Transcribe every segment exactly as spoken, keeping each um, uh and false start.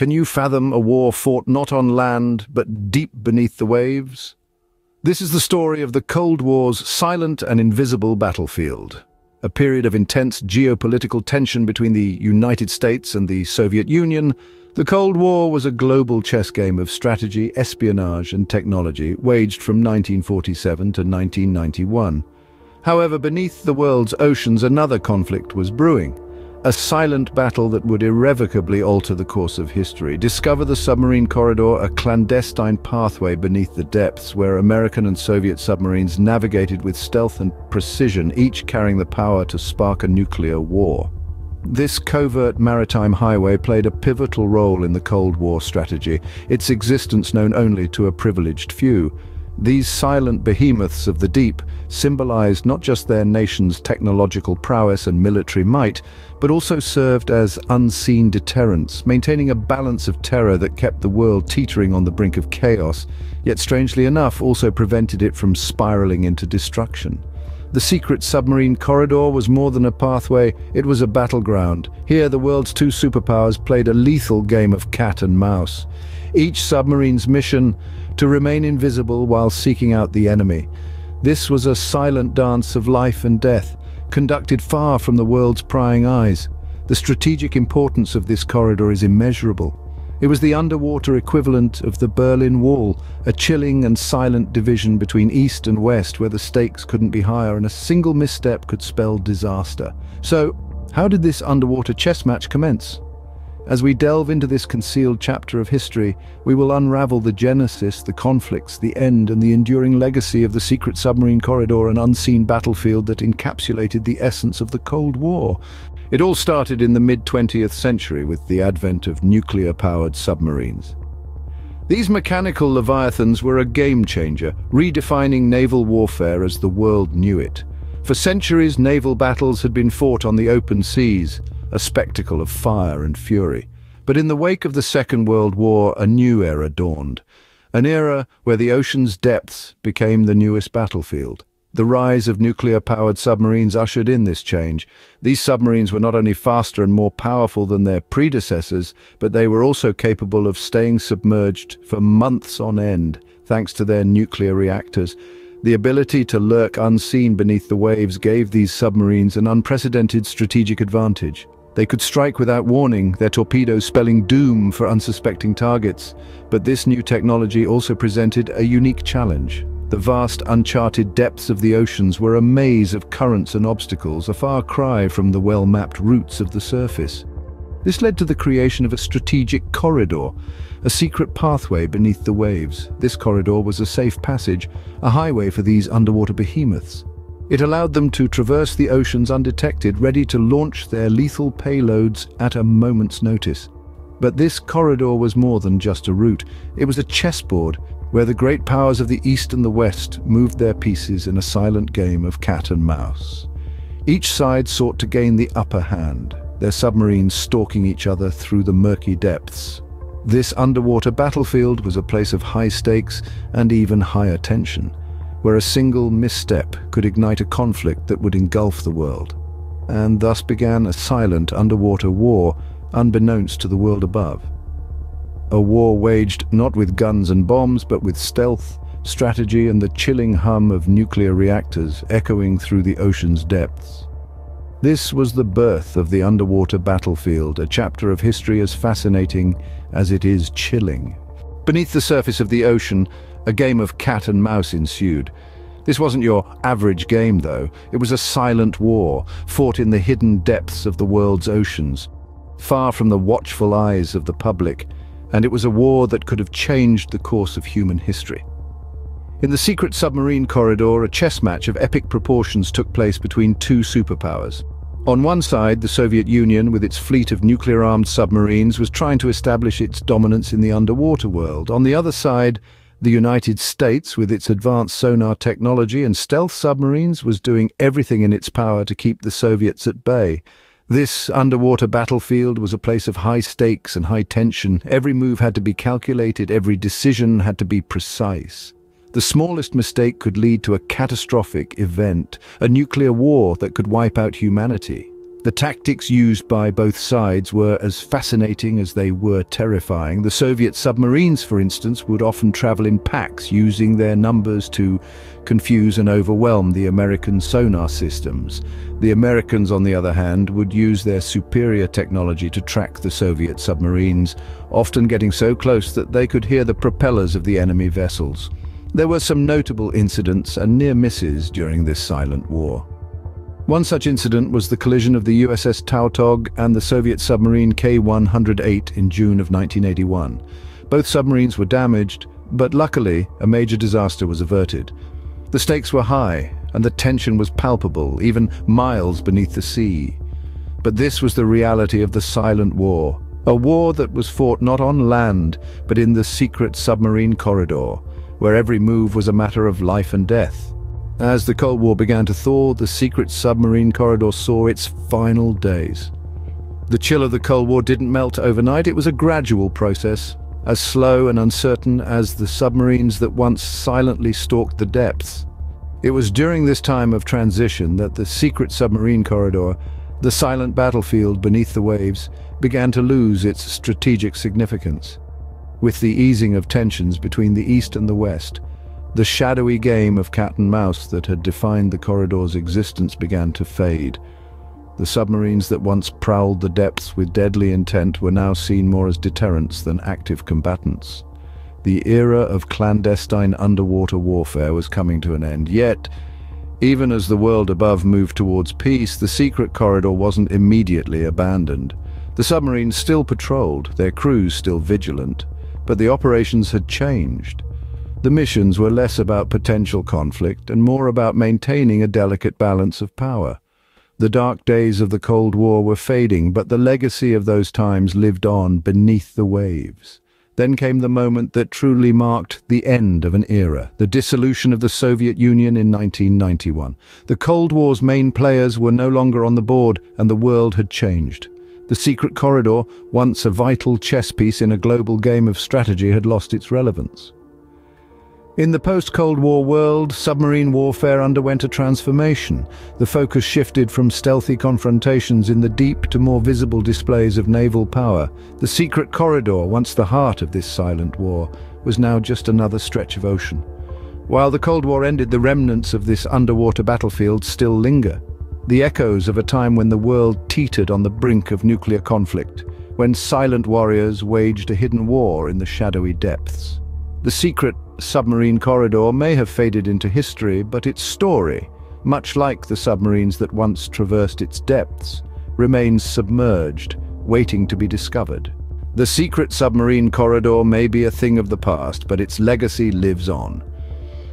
Can you fathom a war fought not on land, but deep beneath the waves? This is the story of the Cold War's silent and invisible battlefield, a period of intense geopolitical tension between the United States and the Soviet Union. The Cold War was a global chess game of strategy, espionage, and technology, waged from nineteen forty-seven to nineteen ninety-one. However, beneath the world's oceans, another conflict was brewing, a silent battle that would irrevocably alter the course of history. Discover the submarine corridor, a clandestine pathway beneath the depths where American and Soviet submarines navigated with stealth and precision, each carrying the power to spark a nuclear war. This covert maritime highway played a pivotal role in the Cold War strategy, its existence known only to a privileged few. These silent behemoths of the deep symbolized not just their nation's technological prowess and military might, but also served as unseen deterrents, maintaining a balance of terror that kept the world teetering on the brink of chaos, yet strangely enough also prevented it from spiraling into destruction. The secret submarine corridor was more than a pathway, it was a battleground. Here, the world's two superpowers played a lethal game of cat and mouse. Each submarine's mission to remain invisible while seeking out the enemy. This was a silent dance of life and death, conducted far from the world's prying eyes. The strategic importance of this corridor is immeasurable. It was the underwater equivalent of the Berlin Wall, a chilling and silent division between East and West where the stakes couldn't be higher and a single misstep could spell disaster. So, how did this underwater chess match commence? As we delve into this concealed chapter of history, we will unravel the genesis, the conflicts, the end, and the enduring legacy of the secret submarine corridor, an unseen battlefield that encapsulated the essence of the Cold War. It all started in the mid-twentieth century with the advent of nuclear-powered submarines. These mechanical leviathans were a game-changer, redefining naval warfare as the world knew it. For centuries, naval battles had been fought on the open seas, a spectacle of fire and fury. But in the wake of the Second World War, a new era dawned, an era where the ocean's depths became the newest battlefield. The rise of nuclear-powered submarines ushered in this change. These submarines were not only faster and more powerful than their predecessors, but they were also capable of staying submerged for months on end, thanks to their nuclear reactors. The ability to lurk unseen beneath the waves gave these submarines an unprecedented strategic advantage. They could strike without warning, their torpedoes spelling doom for unsuspecting targets. But this new technology also presented a unique challenge. The vast, uncharted depths of the oceans were a maze of currents and obstacles, a far cry from the well-mapped routes of the surface. This led to the creation of a strategic corridor, a secret pathway beneath the waves. This corridor was a safe passage, a highway for these underwater behemoths. It allowed them to traverse the oceans undetected, ready to launch their lethal payloads at a moment's notice. But this corridor was more than just a route. It was a chessboard, where the great powers of the East and the West moved their pieces in a silent game of cat and mouse. Each side sought to gain the upper hand, their submarines stalking each other through the murky depths. This underwater battlefield was a place of high stakes and even higher tension, where a single misstep could ignite a conflict that would engulf the world. And thus began a silent underwater war, unbeknownst to the world above. A war waged not with guns and bombs, but with stealth, strategy, and the chilling hum of nuclear reactors echoing through the ocean's depths. This was the birth of the underwater battlefield, a chapter of history as fascinating as it is chilling. Beneath the surface of the ocean, a game of cat and mouse ensued. This wasn't your average game, though. It was a silent war, fought in the hidden depths of the world's oceans, far from the watchful eyes of the public. And it was a war that could have changed the course of human history. In the secret submarine corridor, a chess match of epic proportions took place between two superpowers. On one side, the Soviet Union, with its fleet of nuclear-armed submarines, was trying to establish its dominance in the underwater world. On the other side, the United States, with its advanced sonar technology and stealth submarines, was doing everything in its power to keep the Soviets at bay. This underwater battlefield was a place of high stakes and high tension. Every move had to be calculated, every decision had to be precise. The smallest mistake could lead to a catastrophic event, a nuclear war that could wipe out humanity. The tactics used by both sides were as fascinating as they were terrifying. The Soviet submarines, for instance, would often travel in packs, using their numbers to confuse and overwhelm the American sonar systems. The Americans, on the other hand, would use their superior technology to track the Soviet submarines, often getting so close that they could hear the propellers of the enemy vessels. There were some notable incidents and near misses during this silent war. One such incident was the collision of the U S S Tautog and the Soviet submarine K one oh eight in June of nineteen eighty-one. Both submarines were damaged, but luckily, a major disaster was averted. The stakes were high, and the tension was palpable, even miles beneath the sea. But this was the reality of the silent war, a war that was fought not on land, but in the secret submarine corridor, where every move was a matter of life and death. As the Cold War began to thaw, the secret submarine corridor saw its final days. The chill of the Cold War didn't melt overnight. It was a gradual process, as slow and uncertain as the submarines that once silently stalked the depths. It was during this time of transition that the secret submarine corridor, the silent battlefield beneath the waves, began to lose its strategic significance. With the easing of tensions between the East and the West, the shadowy game of cat and mouse that had defined the corridor's existence began to fade. The submarines that once prowled the depths with deadly intent were now seen more as deterrents than active combatants. The era of clandestine underwater warfare was coming to an end, yet, even as the world above moved towards peace, the secret corridor wasn't immediately abandoned. The submarines still patrolled, their crews still vigilant, but the operations had changed. The missions were less about potential conflict and more about maintaining a delicate balance of power. The dark days of the Cold War were fading, but the legacy of those times lived on beneath the waves. Then came the moment that truly marked the end of an era, the dissolution of the Soviet Union in nineteen ninety-one. The Cold War's main players were no longer on the board, and the world had changed. The secret corridor, once a vital chess piece in a global game of strategy, had lost its relevance. In the post-Cold War world, submarine warfare underwent a transformation. The focus shifted from stealthy confrontations in the deep to more visible displays of naval power. The secret corridor, once the heart of this silent war, was now just another stretch of ocean. While the Cold War ended, the remnants of this underwater battlefield still linger. The echoes of a time when the world teetered on the brink of nuclear conflict, when silent warriors waged a hidden war in the shadowy depths. The secret submarine corridor may have faded into history, but its story, much like the submarines that once traversed its depths, remains submerged, waiting to be discovered. The secret submarine corridor may be a thing of the past, but its legacy lives on.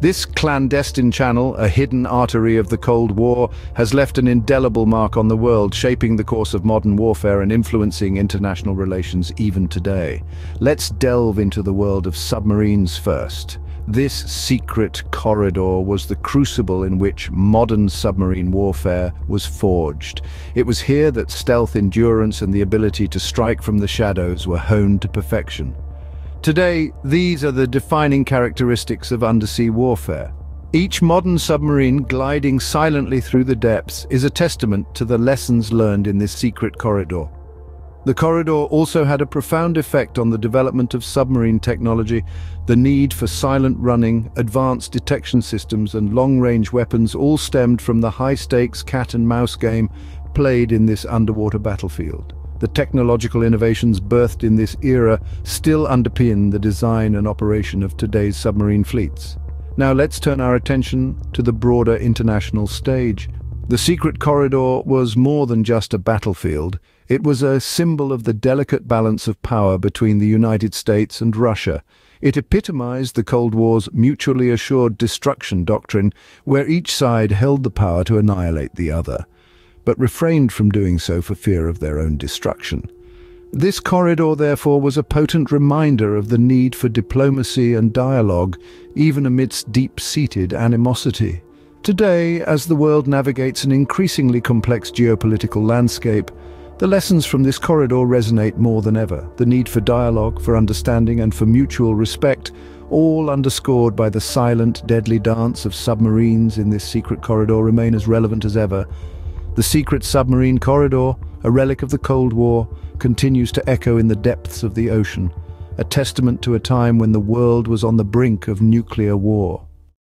This clandestine channel, a hidden artery of the Cold War, has left an indelible mark on the world, shaping the course of modern warfare and influencing international relations even today. Let's delve into the world of submarines first. This secret corridor was the crucible in which modern submarine warfare was forged. It was here that stealth, endurance, and the ability to strike from the shadows were honed to perfection. Today, these are the defining characteristics of undersea warfare. Each modern submarine gliding silently through the depths is a testament to the lessons learned in this secret corridor. The corridor also had a profound effect on the development of submarine technology. The need for silent running, advanced detection systems, and long-range weapons all stemmed from the high-stakes cat-and-mouse game played in this underwater battlefield. The technological innovations birthed in this era still underpin the design and operation of today's submarine fleets. Now let's turn our attention to the broader international stage. The secret corridor was more than just a battlefield. It was a symbol of the delicate balance of power between the United States and Russia. It epitomized the Cold War's mutually assured destruction doctrine, where each side held the power to annihilate the other, but refrained from doing so for fear of their own destruction. This corridor, therefore, was a potent reminder of the need for diplomacy and dialogue, even amidst deep-seated animosity. Today, as the world navigates an increasingly complex geopolitical landscape, the lessons from this corridor resonate more than ever. The need for dialogue, for understanding, and for mutual respect, all underscored by the silent, deadly dance of submarines in this secret corridor, remain as relevant as ever. The secret submarine corridor, a relic of the Cold War, continues to echo in the depths of the ocean, a testament to a time when the world was on the brink of nuclear war.